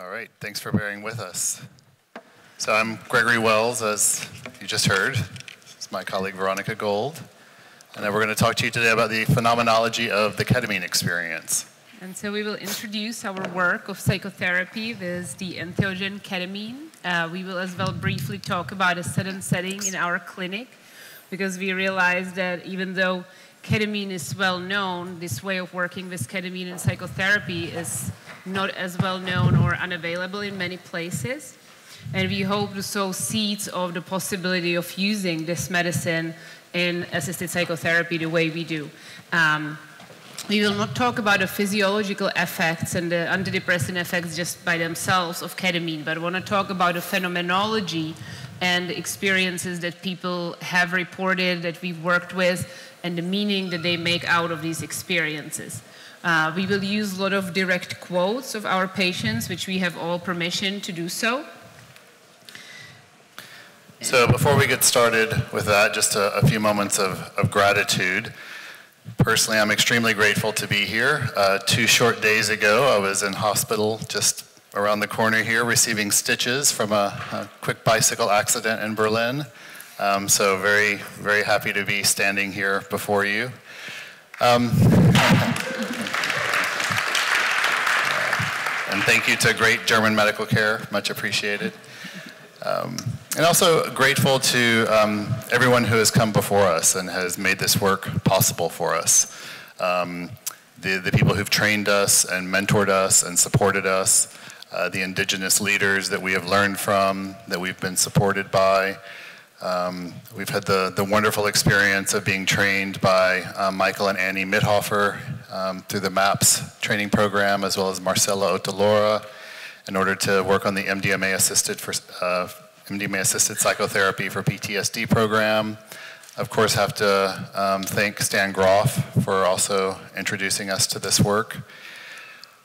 All right, thanks for bearing with us. So I'm Gregory Wells, as you just heard. This is my colleague, Veronika Gold. And then we're going to talk to you today about the phenomenology of the ketamine experience. And so we will introduce our work of psychotherapy with the entheogen ketamine. We will as well briefly talk about a certain setting in our clinic, because we realize that even though ketamine is well known, this way of working with ketamine in psychotherapy is not as well known or unavailable in many places. And we hope to sow seeds of the possibility of using this medicine in assisted psychotherapy the way we do. We will not talk about the physiological effects and the antidepressant effects just by themselves of ketamine, but want to talk about the phenomenology and the experiences that people have reported, that we've worked with, and the meaning that they make out of these experiences. We will use a lot of direct quotes of our patients, which we have all permission to do so. So before we get started with that, just a few moments of gratitude. Personally, I'm extremely grateful to be here. 2 short days ago, I was in hospital just around the corner here receiving stitches from a quick bicycle accident in Berlin. So very, very happy to be standing here before you. And thank you to Great German Medical Care, much appreciated. And also grateful to everyone who has come before us and has made this work possible for us. The people who've trained us and mentored us and supported us, the indigenous leaders that we have learned from, that we've been supported by. We've had the wonderful experience of being trained by Michael and Annie Mithoffer through the MAPS training program, as well as Marcella Otolora, in order to work on the MDMA-assisted psychotherapy for PTSD program. Of course, have to thank Stan Grof for also introducing us to this work.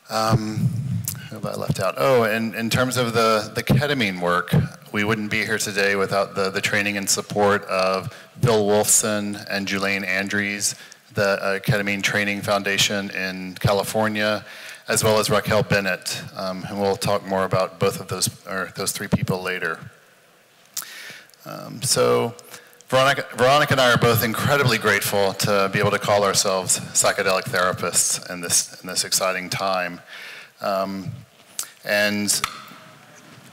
Who have I left out? Oh, and in terms of the ketamine work, we wouldn't be here today without the training and support of Bill Wolfson and Julaine Andres, the Ketamine Training Foundation in California, as well as Raquel Bennett, and we'll talk more about both of those, or those 3 people later. So Veronika and I are both incredibly grateful to be able to call ourselves psychedelic therapists in this exciting time. And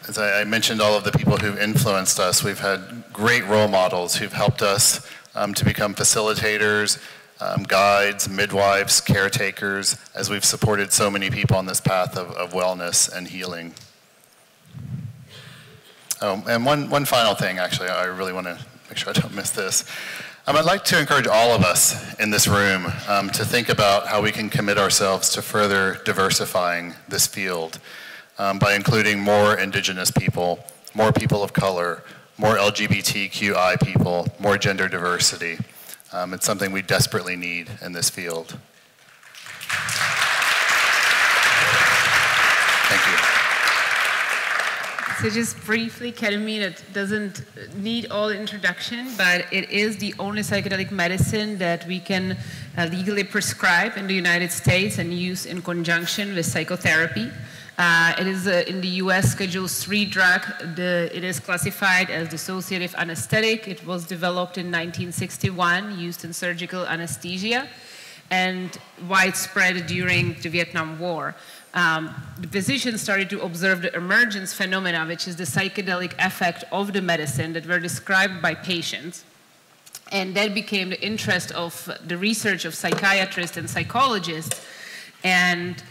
as I mentioned, all of the people who've influenced us, we've had great role models who've helped us to become facilitators, guides, midwives, caretakers, as we've supported so many people on this path of wellness and healing. And one final thing, actually, I really want to make sure I don't miss this. I'd like to encourage all of us in this room to think about how we can commit ourselves to further diversifying this field by including more indigenous people, more people of color, more LGBTQI people, more gender diversity. It's something we desperately need in this field. Thank you. So just briefly, ketamine, it doesn't need all introduction, but it is the only psychedelic medicine that we can legally prescribe in the United States and use in conjunction with psychotherapy. It is in the US Schedule III drug. It is classified as dissociative anesthetic. It was developed in 1961, used in surgical anesthesia, and widespread during the Vietnam War. The physicians started to observe the emergence phenomena, which is the psychedelic effect of the medicine that were described by patients. And that became the interest of the research of psychiatrists and psychologists. And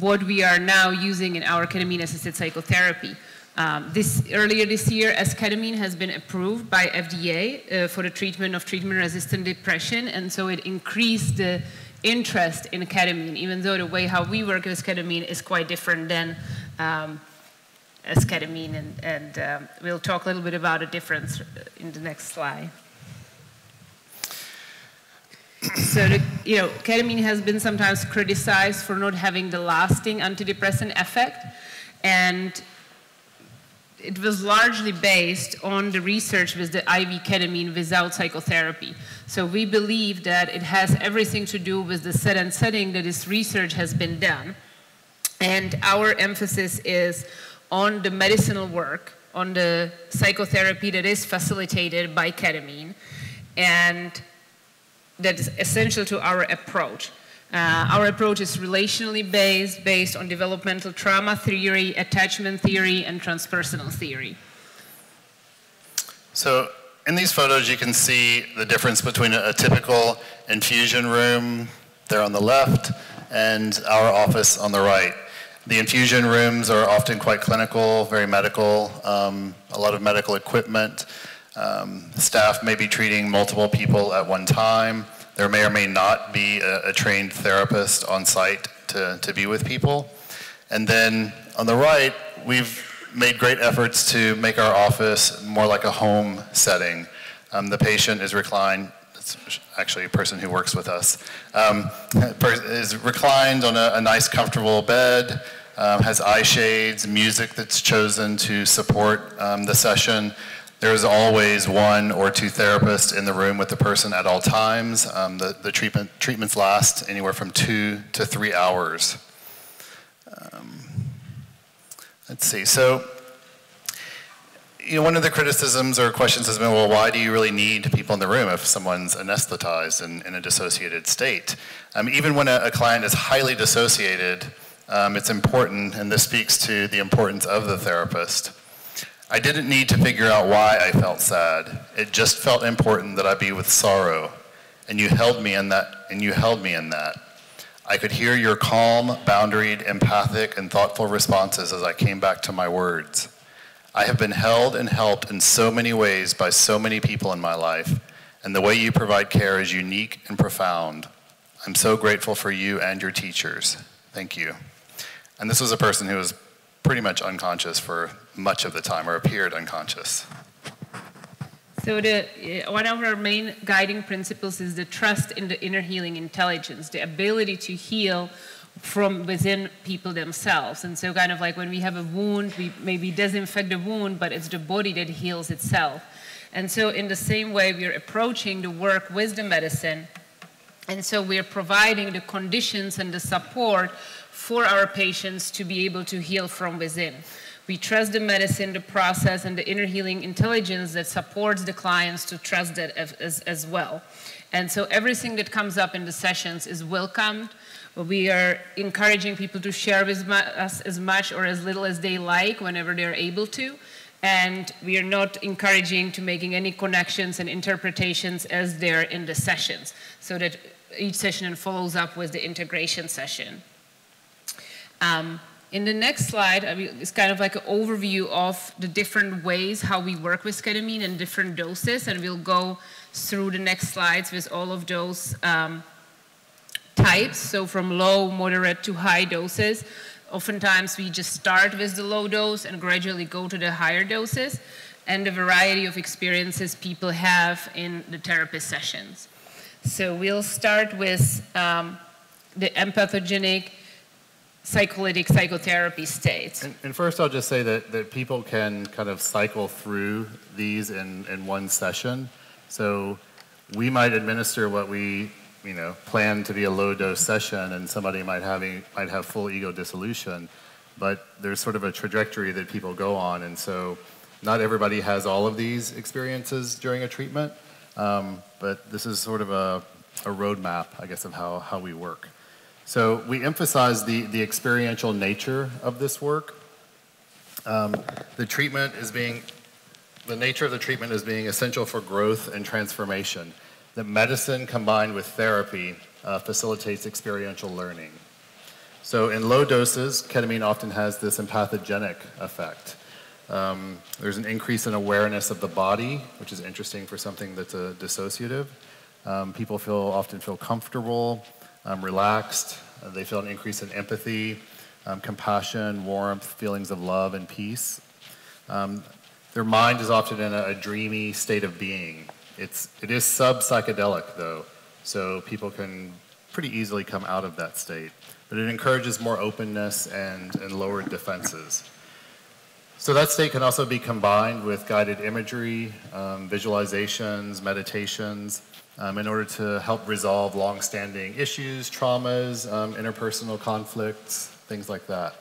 what we are now using in our ketamine-assisted psychotherapy. Earlier this year, esketamine has been approved by FDA for the treatment of treatment-resistant depression, and so it increased the interest in ketamine, even though the way how we work with ketamine is quite different than esketamine, and we'll talk a little bit about the difference in the next slide. So, ketamine has been sometimes criticized for not having the lasting antidepressant effect, and it was largely based on the research with the IV ketamine without psychotherapy. So we believe that it has everything to do with the set and setting that this research has been done. And our emphasis is on the medicinal work, on the psychotherapy that is facilitated by ketamine, and that is essential to our approach. Our approach is relationally based, based on developmental trauma theory, attachment theory, and transpersonal theory. So in these photos, you can see the difference between a typical infusion room there on the left and our office on the right. The infusion rooms are often quite clinical, very medical, a lot of medical equipment. Staff may be treating multiple people at one time. There may or may not be a trained therapist on site to be with people. And then on the right, we've made great efforts to make our office more like a home setting. The patient is reclined, it's actually a person who works with us, is reclined on a nice comfortable bed, has eye shades, music that's chosen to support the session. There is always one or two therapists in the room with the person at all times. The treatments last anywhere from 2 to 3 hours. Let's see. So, you know, one of the criticisms or questions has been, well, why do you really need people in the room if someone's anesthetized and in a dissociated state? Even when a client is highly dissociated, it's important, and this speaks to the importance of the therapist. I didn't need to figure out why I felt sad. It just felt important that I be with sorrow. And you held me in that, and you held me in that. I could hear your calm, boundaried, empathic, and thoughtful responses as I came back to my words. I have been held and helped in so many ways by so many people in my life, and the way you provide care is unique and profound. I'm so grateful for you and your teachers. Thank you. And this was a person who was pretty much unconscious for much of the time, or appeared unconscious. So one of our main guiding principles is the trust in the inner healing intelligence, the ability to heal from within people themselves. And so kind of like when we have a wound, we maybe disinfect the wound, but it's the body that heals itself. And so in the same way, we're approaching the work with the medicine. And so we're providing the conditions and the support for our patients to be able to heal from within. We trust the medicine, the process, and the inner healing intelligence that supports the clients to trust that as well. And so everything that comes up in the sessions is welcomed. We are encouraging people to share with us as much or as little as they like whenever they're able to. And we are not encouraging to making any connections and interpretations as they're in the sessions, so that each session follows up with the integration session. In the next slide, it's kind of like an overview of the different ways how we work with ketamine and different doses, and we'll go through the next slides with all of those types, so from low, moderate, to high doses. Oftentimes, we just start with the low dose and gradually go to the higher doses, and the variety of experiences people have in the therapist sessions. So we'll start with the empathogenic psycholytic psychotherapy states. And first I'll just say that people can kind of cycle through these in one session. So we might administer what we plan to be a low dose session, and somebody might have full ego dissolution, but there's sort of a trajectory that people go on, and so not everybody has all of these experiences during a treatment, but this is sort of a roadmap, I guess, of how we work. So we emphasize the experiential nature of this work. The nature of the treatment is being essential for growth and transformation. That medicine combined with therapy facilitates experiential learning. So in low doses, ketamine often has this empathogenic effect. There's an increase in awareness of the body, which is interesting for something that's a dissociative. People often feel comfortable, relaxed. They feel an increase in empathy, compassion, warmth, feelings of love and peace. Their mind is often in a dreamy state of being. It is sub-psychedelic, though, so people can pretty easily come out of that state. But it encourages more openness and lower defenses. So that state can also be combined with guided imagery, visualizations, meditations, in order to help resolve long-standing issues, traumas, interpersonal conflicts, things like that.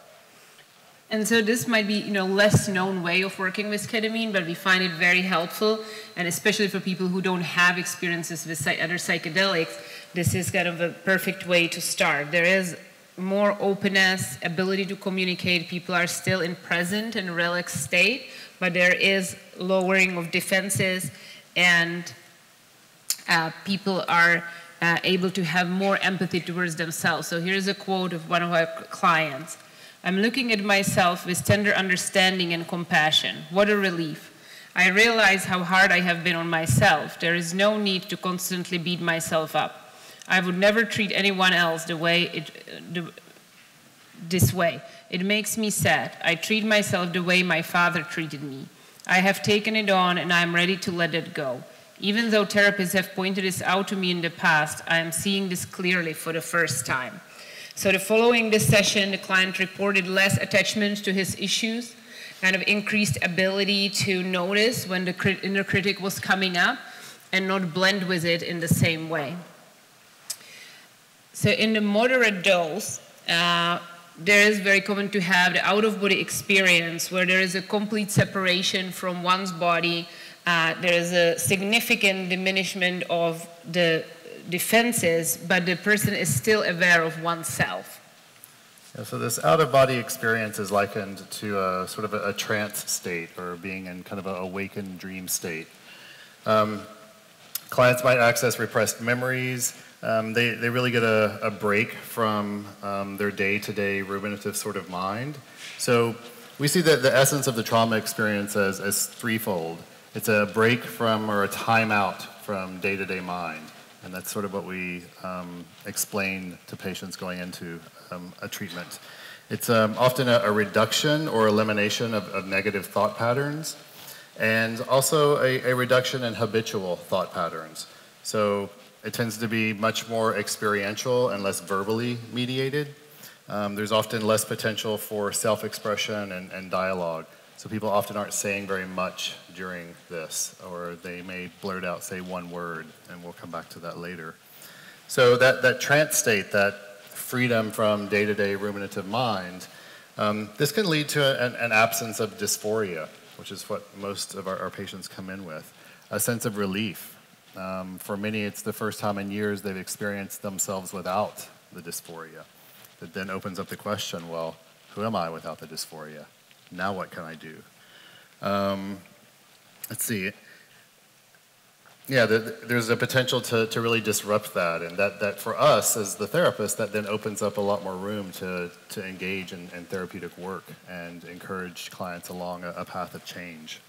And so this might be, less known way of working with ketamine, but we find it very helpful, and especially for people who don't have experiences with other psychedelics, this is kind of a perfect way to start. There is more openness, ability to communicate. People are still in present and relaxed state, but there is lowering of defenses, and people are able to have more empathy towards themselves. So here's a quote of one of our clients. "I'm looking at myself with tender understanding and compassion. What a relief. I realize how hard I have been on myself. There is no need to constantly beat myself up. I would never treat anyone else this way. It makes me sad. I treat myself the way my father treated me. I have taken it on and I'm ready to let it go. Even though therapists have pointed this out to me in the past, I am seeing this clearly for the first time." So following this session, the client reported less attachment to his issues, kind of increased ability to notice when the inner critic was coming up and not blend with it in the same way. So in the moderate dose, there is very common to have the out-of-body experience where there is a complete separation from one's body. There is a significant diminishment of the defenses, but the person is still aware of oneself. Yeah, so this out-of-body experience is likened to a sort of a trance state, or being in kind of an awakened dream state. Clients might access repressed memories. They really get a break from their day-to-day ruminative sort of mind. So we see that the essence of the trauma experience as threefold. It's a break from, or a timeout from, day-to-day mind. And that's sort of what we explain to patients going into a treatment. It's often a reduction or elimination of negative thought patterns, and also a reduction in habitual thought patterns. So it tends to be much more experiential and less verbally mediated. There's often less potential for self-expression and dialogue. So people often aren't saying very much during this, or they may blurt out, say, one word, and we'll come back to that later. So that trance state, that freedom from day-to-day ruminative mind, this can lead to an absence of dysphoria, which is what most of our patients come in with, a sense of relief. For many, it's the first time in years they've experienced themselves without the dysphoria. That then opens up the question, well, who am I without the dysphoria? Now what can I do? Let's see. Yeah, there's a potential to really disrupt that, and that for us as the therapist, that then opens up a lot more room to engage in therapeutic work and encourage clients along a path of change.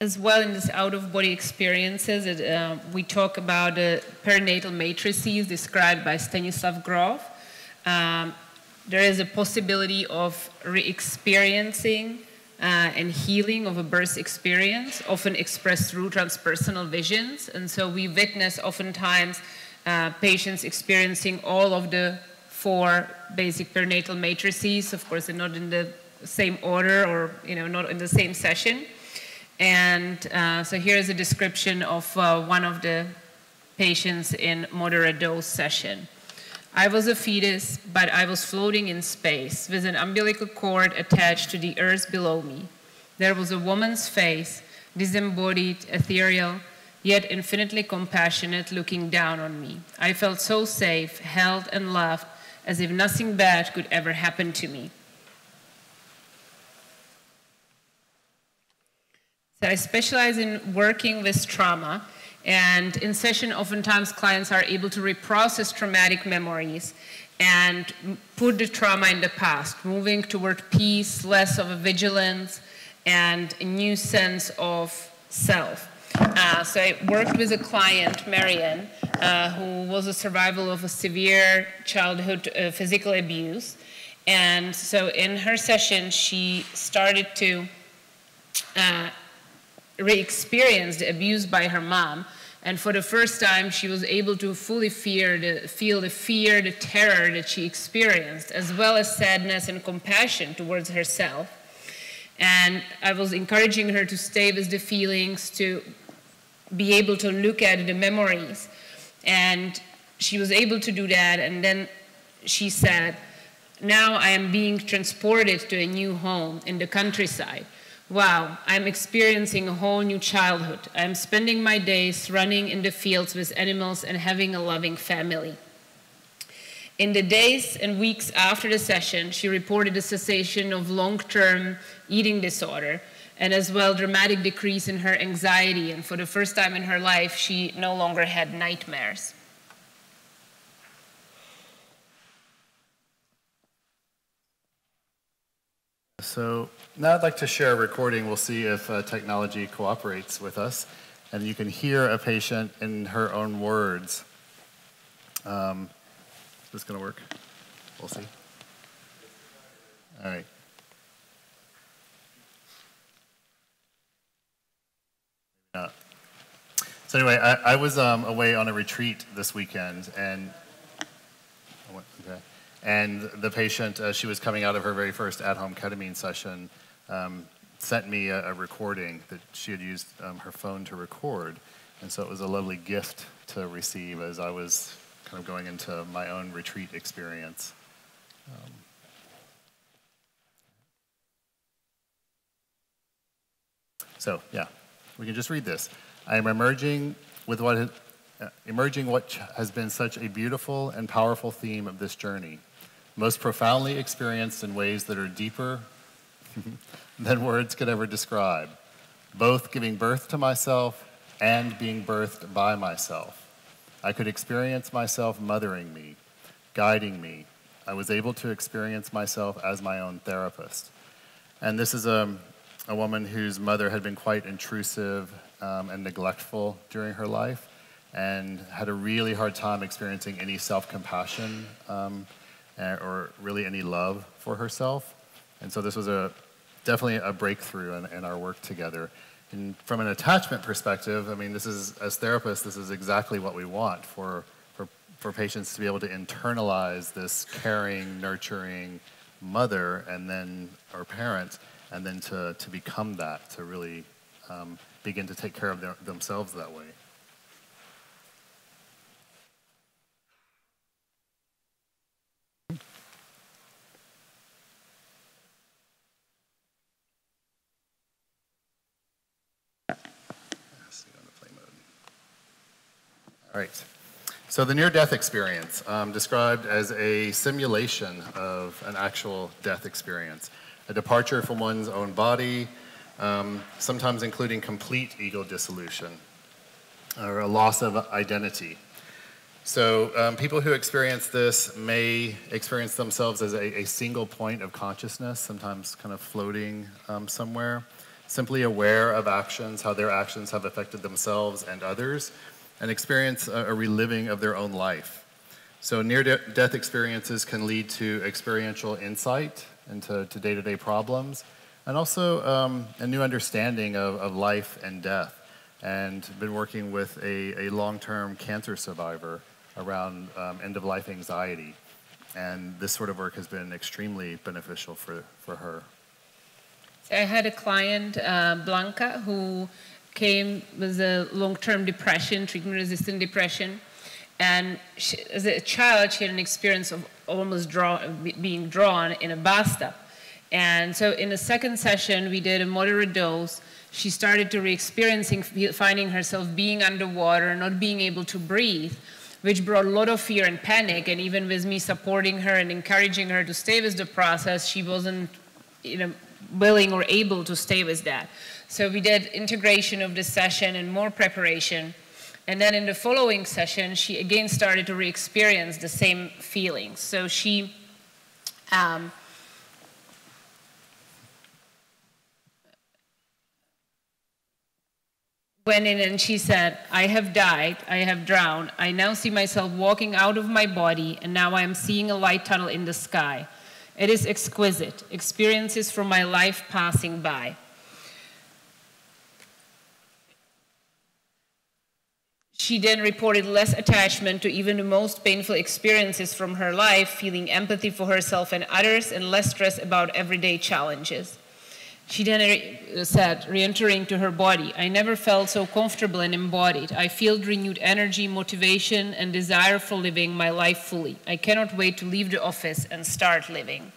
As well, in this out-of-body experiences, we talk about the perinatal matrices described by Stanislav Grof. There is a possibility of re-experiencing and healing of a birth experience, often expressed through transpersonal visions. And so we witness oftentimes patients experiencing all of the four basic perinatal matrices. Of course, they're not in the same order, or not in the same session. And so here is a description of one of the patients in moderate dose session. "I was a fetus, but I was floating in space with an umbilical cord attached to the earth below me. There was a woman's face, disembodied, ethereal, yet infinitely compassionate, looking down on me. I felt so safe, held and loved, as if nothing bad could ever happen to me." So I specialize in working with trauma. And in session, oftentimes clients are able to reprocess traumatic memories and put the trauma in the past, moving toward peace, less of a vigilance, and a new sense of self. So I worked with a client, Marian, who was a survivor of a severe childhood physical abuse. And so in her session, she started to re-experience the abuse by her mom, And for the first time, she was able to fully feel the fear, the terror that she experienced, as well as sadness and compassion towards herself. And I was encouraging her to stay with the feelings, to be able to look at the memories. And she was able to do that. And then she said, now I am being transported to a new home in the countryside. Wow, I'm experiencing a whole new childhood. I'm spending my days running in the fields with animals and having a loving family. In the days and weeks after the session, she reported a cessation of long-term eating disorder and as well dramatic decrease in her anxiety. And for the first time in her life, she no longer had nightmares. So now I'd like to share a recording. We'll see if technology cooperates with us. And you can hear a patient in her own words. Is this going to work? We'll see. All right. So anyway, I was away on a retreat this weekend, and and the patient, she was coming out of her very first at-home ketamine session, sent me a recording that she had used her phone to record. And so it was a lovely gift to receive as I was kind of going into my own retreat experience. So yeah, we can just read this. I am emerging with what has been such a beautiful and powerful theme of this journey. Most profoundly experienced in ways that are deeper than words could ever describe, both giving birth to myself and being birthed by myself. I could experience myself mothering me, guiding me. I was able to experience myself as my own therapist. And this is a woman whose mother had been quite intrusive and neglectful during her life, and had a really hard time experiencing any self-compassion or really any love for herself. And so this was definitely a breakthrough in our work together. And from an attachment perspective, I mean, this is, as therapists, this is exactly what we want for patients to be able to internalize this caring, nurturing mother and then, or parent, and then to become that, to really begin to take care of themselves that way. All right, so the near-death experience, described as a simulation of an actual death experience, a departure from one's own body, sometimes including complete ego dissolution, or a loss of identity. So people who experience this may experience themselves as a single point of consciousness, sometimes kind of floating somewhere, simply aware of actions, how their actions have affected themselves and others, and experience a reliving of their own life. So near-death experiences can lead to experiential insight into day-to-day problems, and also a new understanding of life and death. And been working with a long-term cancer survivor around end-of-life anxiety. And this sort of work has been extremely beneficial for her. So I had a client, Blanca, who came with a long-term depression, treatment-resistant depression. And she, as a child, she had an experience of almost being drawn in a bathtub. And so in the second session, we did a moderate dose. She started to re-experiencing, finding herself being underwater, not being able to breathe, which brought a lot of fear and panic. And even with me supporting her and encouraging her to stay with the process, she wasn't, you know, willing or able to stay with that. So we did integration of the session and more preparation. And then in the following session, she again started to re-experience the same feelings. So she, went in and she said, I have died, I have drowned. I now see myself walking out of my body, and now I am seeing a light tunnel in the sky. It is exquisite, experiences from my life passing by. She then reported less attachment to even the most painful experiences from her life, feeling empathy for herself and others, and less stress about everyday challenges. She then said, re-entering to her body, I never felt so comfortable and embodied. I feel renewed energy, motivation, and desire for living my life fully. I cannot wait to leave the office and start living.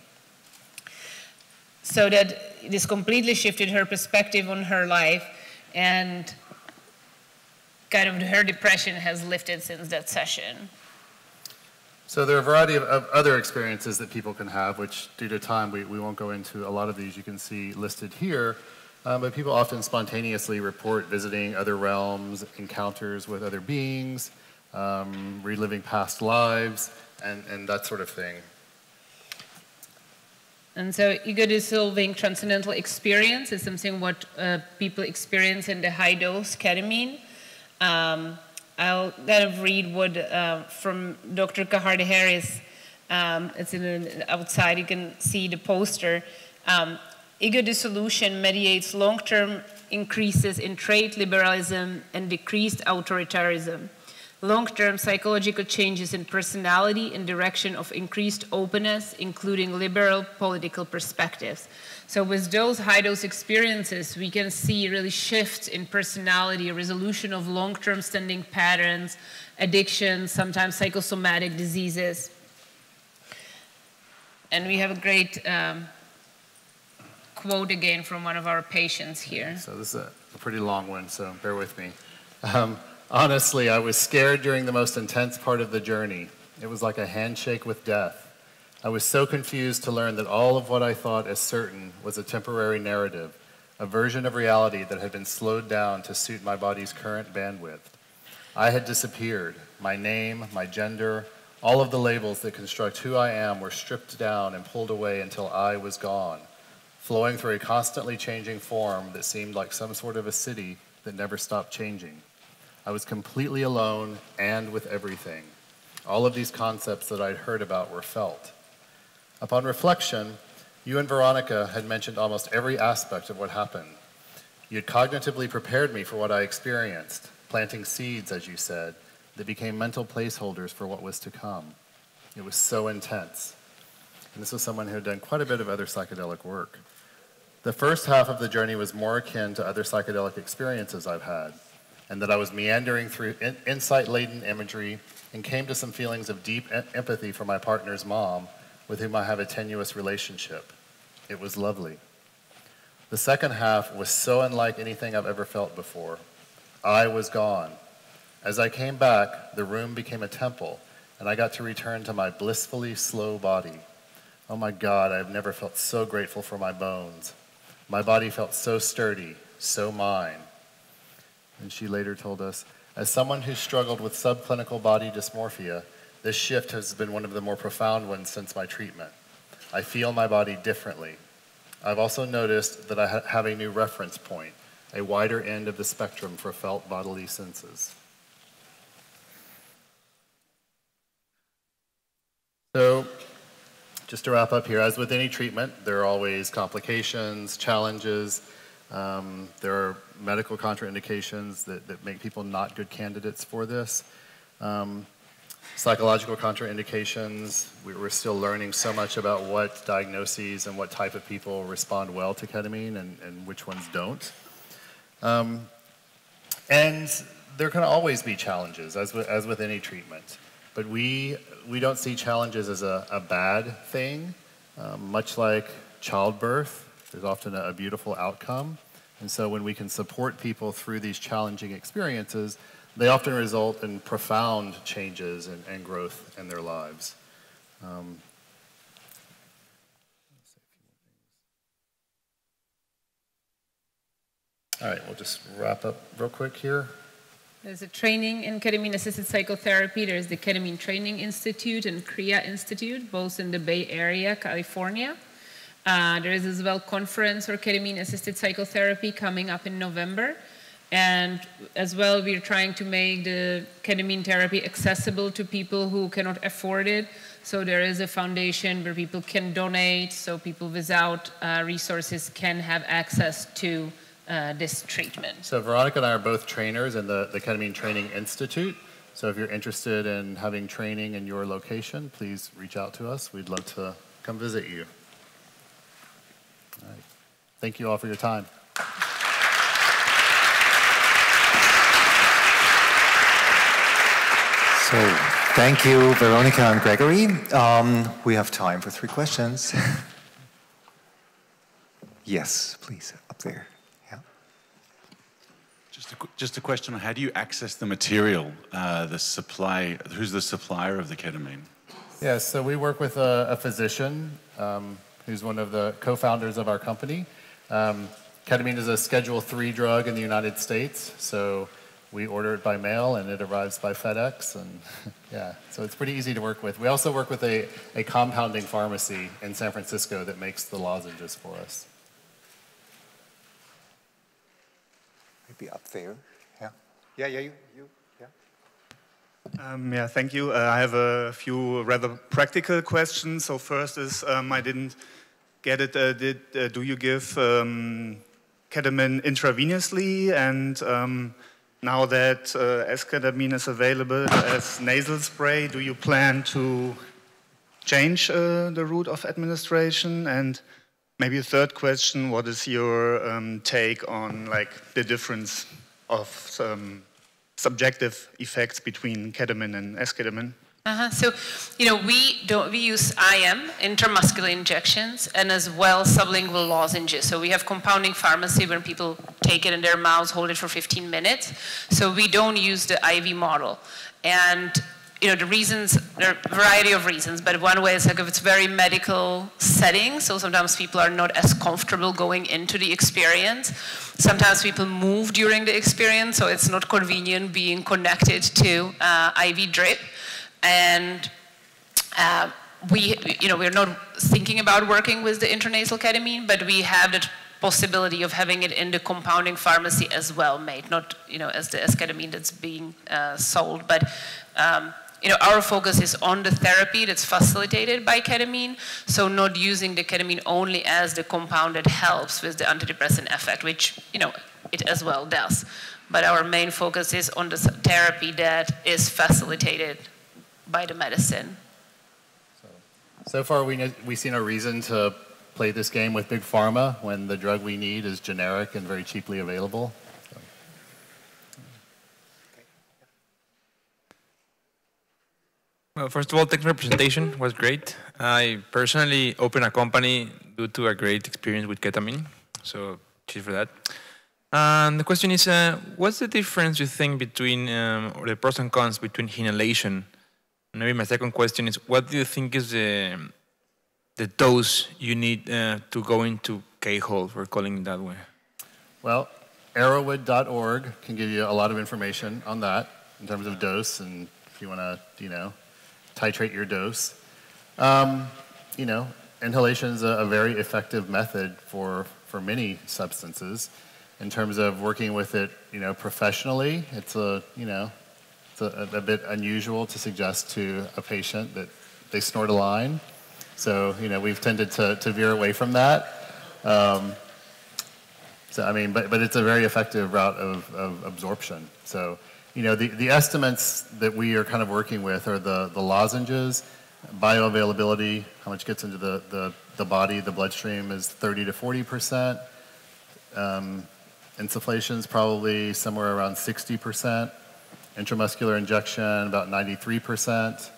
So that this completely shifted her perspective on her life, and kind of her depression has lifted since that session. So there are a variety of other experiences that people can have, which due to time, we won't go into a lot of these. You can see listed here, but people often spontaneously report visiting other realms, encounters with other beings, reliving past lives, and that sort of thing. And so ego-dissolving transcendental experience is something what people experience in the high-dose ketamine. I'll kind of read what from Dr. Kaharda Harris. It's in an outside. You can see the poster. Ego dissolution mediates long-term increases in trade liberalism and decreased authoritarianism, long-term psychological changes in personality in direction of increased openness, including liberal political perspectives. So with those high-dose experiences, we can see really shifts in personality, resolution of long-term standing patterns, addictions, sometimes psychosomatic diseases. And we have a great quote again from one of our patients here. So this is a pretty long one, so bear with me. Honestly, I was scared during the most intense part of the journey. It was like a handshake with death. I was so confused to learn that all of what I thought as certain was a temporary narrative, a version of reality that had been slowed down to suit my body's current bandwidth. I had disappeared. My name, my gender, all of the labels that construct who I am were stripped down and pulled away until I was gone, flowing through a constantly changing form that seemed like some sort of a city that never stopped changing. I was completely alone and with everything. All of these concepts that I'd heard about were felt. Upon reflection, you and Veronika had mentioned almost every aspect of what happened. You had cognitively prepared me for what I experienced, planting seeds, as you said, that became mental placeholders for what was to come. It was so intense. And this was someone who had done quite a bit of other psychedelic work. The first half of the journey was more akin to other psychedelic experiences I've had, and that I was meandering through insight-laden imagery and came to some feelings of deep empathy for my partner's mom, with whom I have a tenuous relationship. It was lovely. The second half was so unlike anything I've ever felt before. I was gone. As I came back, the room became a temple, and I got to return to my blissfully slow body. Oh my God, I've never felt so grateful for my bones. My body felt so sturdy, so mine. And she later told us, as someone who struggled with subclinical body dysmorphia, this shift has been one of the more profound ones since my treatment. I feel my body differently. I've also noticed that I have a new reference point, a wider end of the spectrum for felt bodily senses. So, just to wrap up here, as with any treatment, there are always complications, challenges. There are medical contraindications that make people not good candidates for this. Psychological contraindications, we're still learning so much about what diagnoses and what type of people respond well to ketamine and which ones don't. And there can always be challenges, as with any treatment. But we don't see challenges as a bad thing, much like childbirth. There's often a beautiful outcome. And so when we can support people through these challenging experiences, they often result in profound changes and growth in their lives. All right, we'll just wrap up real quick here. There's a training in ketamine-assisted psychotherapy. There's the Ketamine Training Institute and CREA Institute, both in the Bay Area, California. There is as well conference or ketamine-assisted psychotherapy coming up in November. And as well, we're trying to make the ketamine therapy accessible to people who cannot afford it. So there is a foundation where people can donate, so people without resources can have access to this treatment. So Veronika and I are both trainers in the Ketamine Training Institute. So if you're interested in having training in your location, please reach out to us. We'd love to come visit you. All right. Thank you all for your time. So, thank you, Veronika and Gregory. We have time for 3 questions. Yes, please, up there. Yeah. Just a question on how do you access the material, the supply? Who's the supplier of the ketamine? Yeah, so we work with a physician who's one of the co-founders of our company. Ketamine is a Schedule III drug in the United States, so we order it by mail, and it arrives by FedEx, and yeah, so it's pretty easy to work with. We also work with a compounding pharmacy in San Francisco that makes the lozenges for us. Maybe up there, yeah. Yeah, you, yeah. Yeah, thank you. I have a few rather practical questions. So first is, I didn't get it, do you give ketamine intravenously? And now that esketamine is available as nasal spray, do you plan to change the route of administration? And maybe a third question, what is your take on like the difference of some subjective effects between ketamine and esketamine? So, you know, we use IM, intramuscular injections, and as well sublingual lozenges. So we have compounding pharmacy when people take it in their mouths, hold it for 15 minutes. So we don't use the IV model. And, you know, the reasons, there are a variety of reasons, but one way is like if it's very medical setting, so sometimes people are not as comfortable going into the experience. Sometimes people move during the experience, so it's not convenient being connected to IV drip. And we're not thinking about working with the intranasal ketamine, but we have that possibility of having it in the compounding pharmacy as well made, not, you know, as the esketamine that's being sold. But, you know, our focus is on the therapy that's facilitated by ketamine, so not using the ketamine only as the compound that helps with the antidepressant effect, which, you know, it as well does. But our main focus is on the therapy that is facilitated by the medicine. So far we see no reason to play this game with Big Pharma when the drug we need is generic and very cheaply available. So. Well, first of all, thanks for the presentation. It was great. I personally opened a company due to a great experience with ketamine, so cheers for that. And the question is, what's the difference you think between, or the pros and cons between inhalation? Maybe my second question is, what do you think is the dose you need to go into K-hole, for calling it that way? Well, Arrowwood.org can give you a lot of information on that in terms of dose, and if you want to, you know, titrate your dose. You know, inhalation is a very effective method for many substances. In terms of working with it, you know, professionally, it's a, you know, it's a bit unusual to suggest to a patient that they snort a line. So, you know, we've tended to veer away from that. So, I mean, but it's a very effective route of absorption. So, you know, the estimates that we are kind of working with are the lozenges, bioavailability, how much gets into the body, the bloodstream is 30 to 40%. Insufflation's probably somewhere around 60%. Intramuscular injection, about 93%.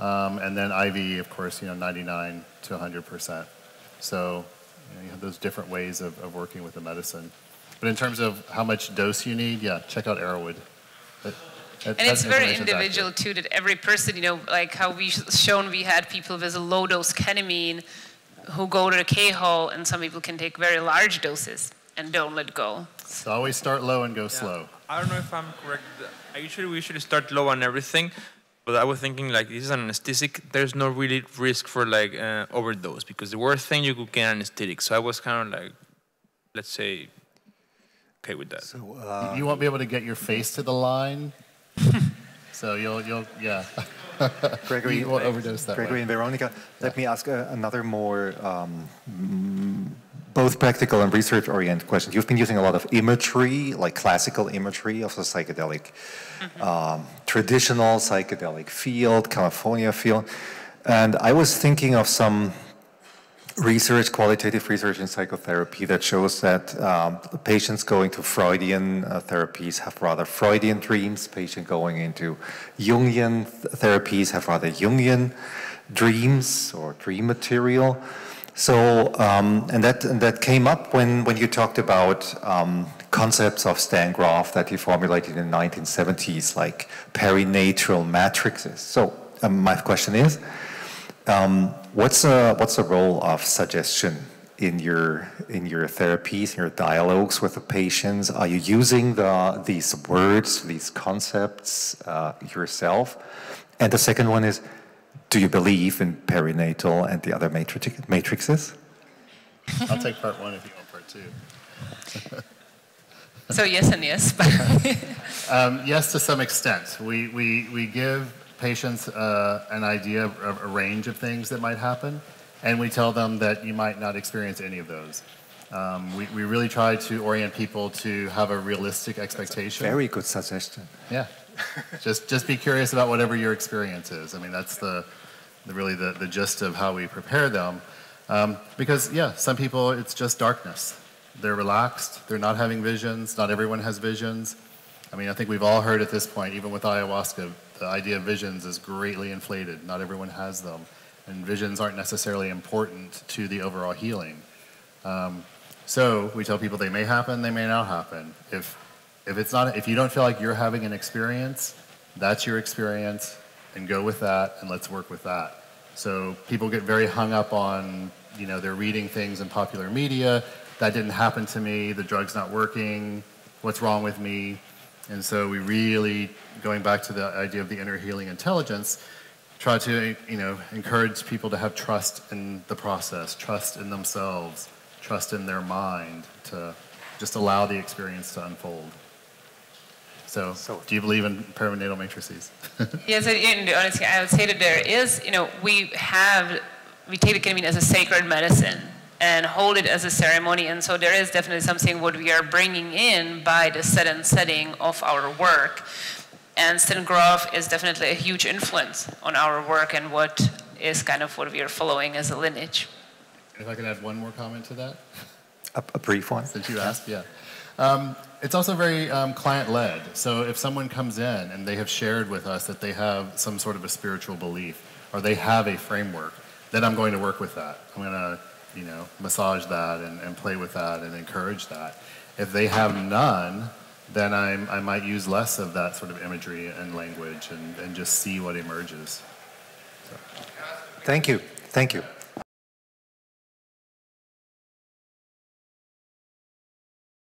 And then IV, of course, you know, 99 to 100%. So you have those different ways of working with the medicine. But in terms of how much dose you need, yeah, check out Arrowwood. And it's very individual, too, that every person, you know, like how we've shown we had people with a low-dose ketamine who go to the K-hole, and some people can take very large doses and don't let go. So always start low and go slow. I don't know if I'm correct. Usually we should start low on everything, but I was thinking like this is an anesthetic. There's no really risk for like overdose because the worst thing you could get anesthetic. So I was kind of like, let's say, okay with that. So you won't be able to get your face to the line, so you'll yeah. Gregory, you won't overdose that. Gregory way. And Veronika, let me ask another more Both practical and research-oriented questions. You've been using a lot of imagery, like classical imagery of the psychedelic, traditional psychedelic field, California field. And I was thinking of some research, qualitative research in psychotherapy that shows that patients going to Freudian therapies have rather Freudian dreams, patients going into Jungian therapies have rather Jungian dreams or dream material. So, and that came up when you talked about concepts of Stan Grof that he formulated in the 1970s, like perinatural matrices. So, my question is, what's the role of suggestion in your therapies, your dialogues with the patients? Are you using these words, these concepts yourself? And the second one is, do you believe in perinatal and the other matrices? I'll take part one if you want part two. So yes and yes. Yes, to some extent. We give patients an idea of a range of things that might happen, and we tell them that you might not experience any of those. We really try to orient people to have a realistic expectation. That's a very good suggestion. Yeah. Just be curious about whatever your experience is. I mean, that's really the gist of how we prepare them. Because, yeah, some people, it's just darkness. They're relaxed. They're not having visions. Not everyone has visions. I mean, I think we've all heard at this point, even with ayahuasca, the idea of visions is greatly inflated. Not everyone has them. And visions aren't necessarily important to the overall healing. So we tell people they may happen, they may not happen. If you don't feel like you're having an experience, that's your experience. And go with that, and let's work with that. So people get very hung up on, you know, they're reading things in popular media, that didn't happen to me, the drug's not working, what's wrong with me? And so we really, going back to the idea of the inner healing intelligence, try to, you know, encourage people to have trust in the process, trust in themselves, trust in their mind, to just allow the experience to unfold. So, do you believe in perinatal matrices? Yes, and honestly, I would say that there is, you know, we take the ketamine as a sacred medicine and hold it as a ceremony, and so there is definitely something what we are bringing in by the set and setting of our work. And Stan Grof is definitely a huge influence on our work and what is kind of what we are following as a lineage. If I could add one more comment to that? A brief one. Since you asked, yeah. It's also very client-led. So if someone comes in and they have shared with us that they have some sort of a spiritual belief or they have a framework, then I'm going to work with that. I'm going to, you know, massage that and play with that and encourage that. If they have none, then I might use less of that sort of imagery and language and just see what emerges. So. Thank you. Thank you.